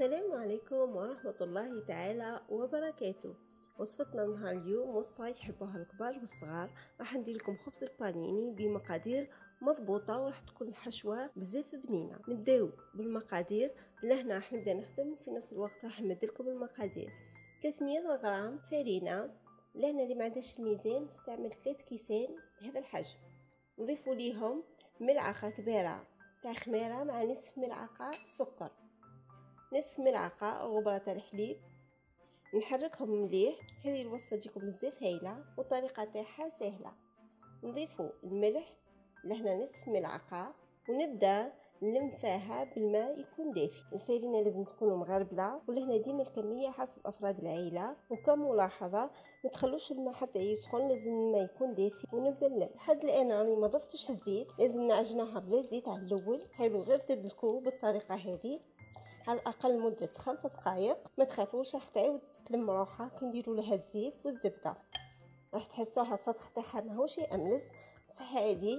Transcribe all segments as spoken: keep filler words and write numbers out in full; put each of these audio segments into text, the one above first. السلام عليكم ورحمة الله تعالى وبركاته. وصفتنا نهار اليوم وصفة يحبوها الكبار والصغار. راح ندير لكم خبز البانيني بمقادير مضبوطة وراح تكون الحشوة بزاف بنينة. نبداو بالمقادير. لهنا راح نبدا نخدم وفي نفس الوقت راح نمد لكم المقادير. ثلاثمية غرام فرينة. لهنا اللي ما عندهاش الميزان نستعمل ثلاث كيسان بهذا الحجم. نضيفوا ليهم ملعقة كبيرة تاع خميرة مع نصف ملعقة سكر، نصف ملعقة غبرة الحليب. نحركهم مليح. هذه الوصفة تجيكم بزاف هايلة والطريقة تاعها سهلة. نضيفوا الملح لهنا نصف ملعقة ونبدا نلمفاها بالماء يكون دافي. الفرينة لازم تكون مغربلة، ولهنا ديما الكمية حسب أفراد العائلة. وكملاحظة ما تخلوش الماء حتى يسخن، لازم الماء يكون دافي. ونبدا نلم. لحد الآن راني ما ضفتش الزيت، لازم نعجنوها بلا زيت على الأول. حاولوا غير تدلكوا بالطريقة هذه على الأقل مدة خمسة دقائق. ما تخافوش راح تعاود تلم روحها كي نديروا لها الزيت والزبدة. راح تحسوها السطح تاعها ماهوش يأملس، بصح عادي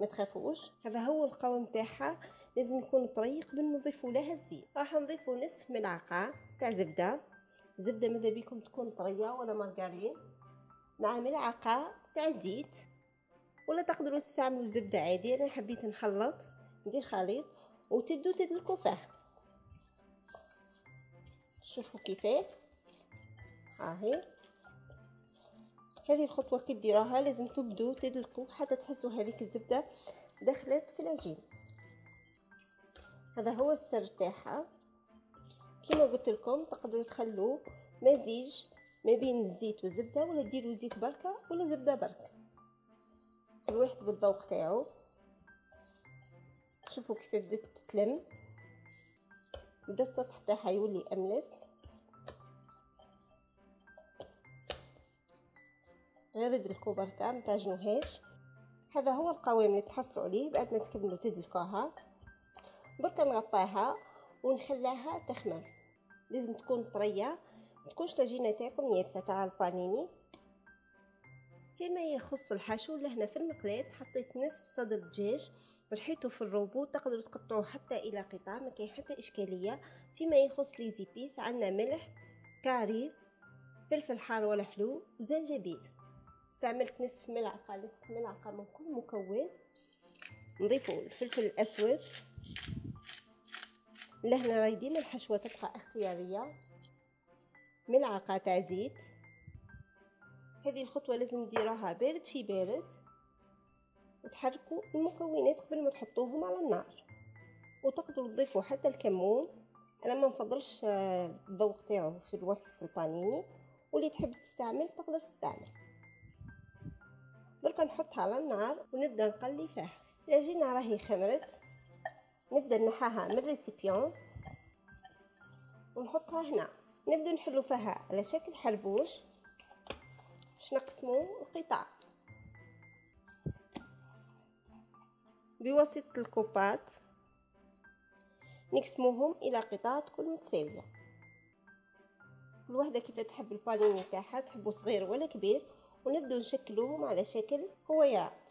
ما تخافوش. هذا هو القوام تاعها، لازم يكون طريق. بنضيفوا لها الزيت. راح نضيفوا نصف ملعقه تاع زبده. زبده ماذا بيكم تكون طريه ولا مارغرين، مع ملعقه تاع زيت، ولا تقدروا تستعملوا الزبده عادي. انا حبيت نخلط، ندير خليط وتبدو تدلكوا فيه. شوفوا كيفاه. ها هي هذه الخطوه كي ديروها لازم تبدو تدلكوا حتى تحسوا هذيك الزبده دخلت في العجين. هذا هو السر تاعها. كما قلت لكم تقدروا تخلوا مزيج ما بين الزيت والزبده، ولا ديروا زيت بركه ولا زبده بركه، كل واحد بالذوق تاعو. شوفوا كيف بدات تتلم، بدا السطح تاعها يولي املس. غير ادلكوا بركه، ما تعجنوهاش. هذا هو القوام اللي تحصلوا عليه بعد ما تكملوا تدلكوها. دركا نغطيها ونخليها تخمر. لازم تكون طريه، ما تكونش العجينه تاعكم يابسه تاع البانيني. فيما يخص الحشو، لهنا في المقلاة حطيت نصف صدر دجاج، رحيته في الروبو، تقدروا تقطعوه حتى الى قطع، ما كاين حتى اشكاليه. فيما يخص لي زيبيس، عندنا ملح، كاري، فلفل حار ولا حلو، وزنجبيل. استعملت نصف ملعقه نصف ملعقه من كل مكون. نضيفوا الفلفل الاسود. لهنا راهي ديما الحشوه تبقى اختياريه. ملعقه تاع زيت. هذه الخطوه لازم ديروها بارد في بارد، وتحركوا المكونات قبل ما تحطوهم على النار. وتقدروا تضيفوا حتى الكمون. انا ما نفضلش الذوق تاعو في الوصفه البانيني، واللي تحب تستعمل تقدر تستعمل. دركا نحطها على النار ونبدا نقلي فيها. العجينه راهي خمرت، نبدا نحاها من الريسيبيون ونحطها هنا. نبدا نحلو فيها على شكل حربوش باش نقسمو القطع بواسطه الكوبات. نقسموهم الى قطع تكون متساويه، كل وحده كيف تحب البانيني تاعها، تحبو صغير ولا كبير. ونبدا نشكلوهم على شكل كويرات.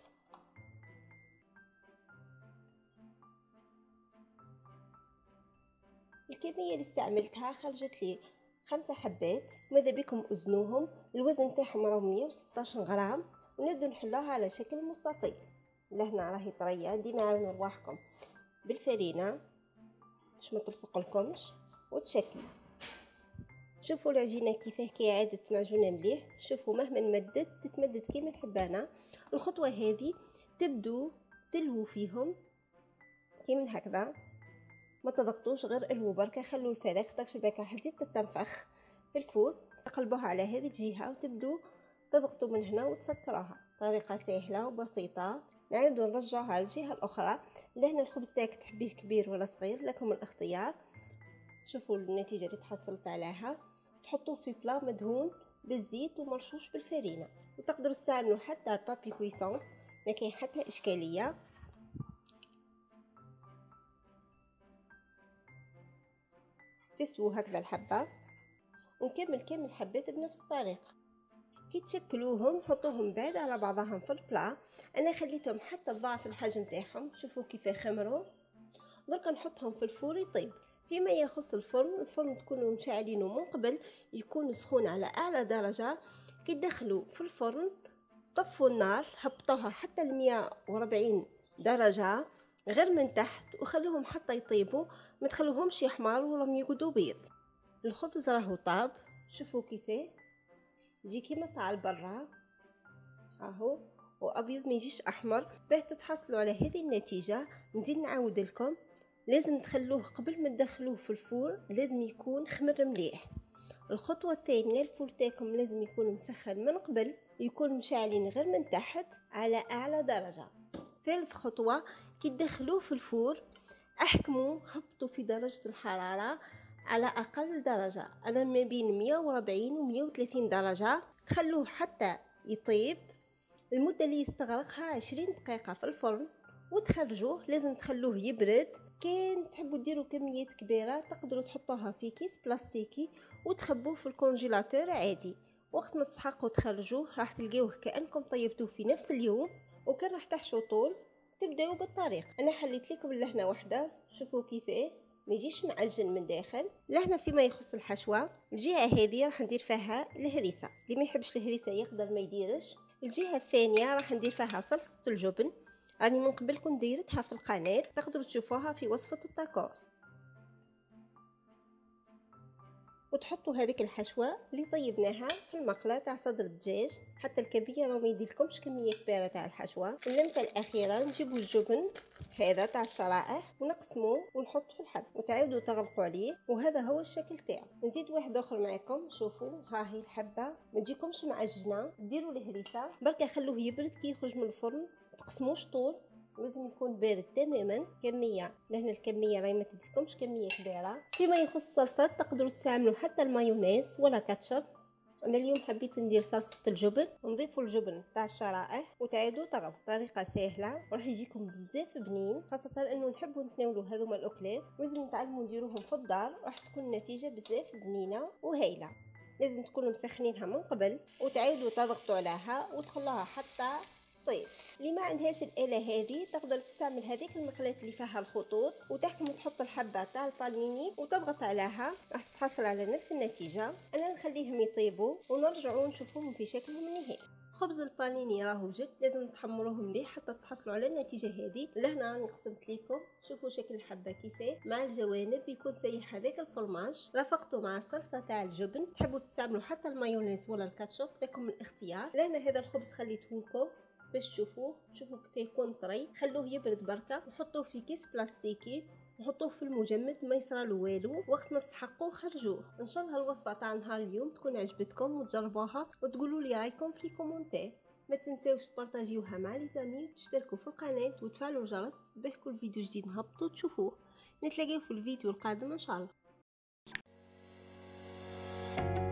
الكميه اللي استعملتها خرجت لي خمسة حبات. ماذا بكم ازنوهم. الوزن تاعهم راه مية وستطاش غرام. ونبدا نحلوها على شكل مستطيل. لهنا راهي طريه. ديما عاونوا رواحكم بالفرينه باش ما تلصق لكمش وتشكل. شوفوا العجينه كيفاه كي عادت معجونه مليح. شوفوا مهما نمدد تتمدد كيما الحبانه. الخطوه هذه تبدو تلهو فيهم كيما هكذا، ما تضغطوش، غير الو بركه، خلوا الفراغ خاطر شباكه حديد تتنفخ في الفوق. تقلبوها على هذه الجهه وتبدو تضغطوا من هنا وتسكروها. طريقه سهله وبسيطه. نعاودوا نرجعوها للجهه الاخرى. لهنا الخبز تاعك تحبيه كبير ولا صغير، لكم الاختيار. شوفوا النتيجه اللي تحصلت عليها. تحطوه في بلا مدهون بالزيت ومرشوش بالفرينه، وتقدروا تستعملوا حتى البابي كويسون، ما كاين حتى اشكاليه. تسووا هكذا الحبه ونكمل كامل الحبات بنفس الطريقه. كي تشكلوهم حطوهم بعد على بعضهم في البلا. انا خليتهم حتى ضعف الحجم تاعهم. شوفوا كيف خمروا. دركا نحطهم في الفور يطيب. فيما يخص الفرن، الفرن تكونوا مشعلينه من قبل، يكون سخون على اعلى درجه. كي تدخلوا في الفرن طفوا النار، هبطوها حتى مية وأربعين درجه غير من تحت، وخلوهم حتى يطيبوا، ما تخلوهمش يحمر ولا يقعدوا بيض. الخبز راهو طاب، شوفوا كيفاه يجي كيما تاع البرا اهو، وابيض ما يجيش احمر. باه تتحصلوا على هذه النتيجه نزيد نعاود لكم، لازم تخلوه قبل ما تدخلوه في الفور، لازم يكون خمر مليح. الخطوه الثانيه، الفور تاعكم لازم يكون مسخن من قبل، يكون مشعلين غير من تحت على اعلى درجه. ثالث خطوه، كي تدخلوه في الفور احكموه، هبطوا في درجه الحراره على اقل درجه، انا ما بين مية وأربعين و مية وثلاثين درجه، تخلوه حتى يطيب. المده اللي يستغرقها عشرين دقيقه في الفرن وتخرجوه، لازم تخلوه يبرد. كان تحبوا ديروا كميات كبيره تقدروا تحطوها في كيس بلاستيكي وتخبوه في الكونجيلاتور عادي، وقت ما تسحقوا تخرجوه راح تلقاوه كانكم طيبتوه في نفس اليوم. وكان راح تحشوا طول تبداو بالطريقه، انا حليت لكم اللحنه وحده، شوفوا كيفاه ما يجيش معجن من داخل. لهنا فيما يخص الحشوه، الجهه هذه راح ندير فيها الهريسه، اللي ما يحبش الهريسه يقدر ما يديرش. الجهه الثانيه راح ندير فيها صلصه الجبن، راني من قبلكم ديرتها في القناه، تقدروا تشوفوها في وصفه التاكوس. وتحطوا هذيك الحشوه اللي طيبناها في المقله تاع صدر الدجاج، حتى الكبيه راه ما يديلكمش كميه كبيره تاع الحشوه. اللمسه الاخيره نجيبوا الجبن هذا تاع الشرائح ونقسموه ونحط في الحب وتعاودوا تغلقوا عليه، وهذا هو الشكل تاعو. نزيد واحد اخر معكم، شوفوا ها هي الحبه ما تجيكمش معجنه. ديروا الهريسه بركه، خلوه يبرد كي يخرج من الفرن، تقسموش طول، لازم يكون بارد تماما. كميه لهنا الكميه راهي ما تديكمش كميه كبيره. فيما يخص الصلصات تقدروا تستعملوا حتى المايونيز ولا كاتشب، انا اليوم حبيت ندير صلصه الجبن. نضيفوا الجبن تاع الشرائح وتعيدوا تغلط، طريقه سهله وراح يجيكم بزاف بنين، خاصه انه نحبوا نتناولوا هذوما الاكلات، لازم نتعلموا نديروهم في الدار، راح تكون النتيجه بزاف بنينه وهايله. لازم تكونوا مسخنينها من قبل وتعيدوا تضغطوا عليها وتخلوها حتى طيب. اللي ما عندهاش الاله هذه تقدر تستعمل هذيك المقلات اللي فيها الخطوط وتحكم وتحط الحبه تاع البانيني وتضغط عليها، راح تحصل على نفس النتيجه. انا نخليهم يطيبوا ونرجعوا نشوفوهم في شكلهم النهائي. خبز البانيني راهو جد، لازم تحمروه مليح حتى تحصلوا على النتيجه هذه. لهنا راني قسمت لكم، شوفوا شكل الحبه كيفاه مع الجوانب، يكون سايح هذاك الفرماج، رافقته مع الصلصه تاع الجبن. تحبوا تستعملوا حتى المايونيز ولا الكاتشب، لكم الاختيار. لهنا هذا الخبز خليته لكم باش تشوفوه، شوفوا كيف يكون طري، خلوه يبرد بركه، وحطوه في كيس بلاستيكي، وحطوه في المجمد ما يصرالو والو. وقت ما تسحقوه خرجوه. ان شاء الله الوصفه تاع نهار اليوم تكون عجبتكم وتجربوها، وتقولوا لي رايكم في الكومونتير. ما تنساوش تبارطاجيوها مع لي زامي وتشتركوا في القناه وتفعلوا الجرس باه كل فيديو جديد نهبطو تشوفوه. نتلاقاو في الفيديو القادم ان شاء الله.